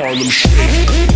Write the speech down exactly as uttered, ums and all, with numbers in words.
Harlem Shake.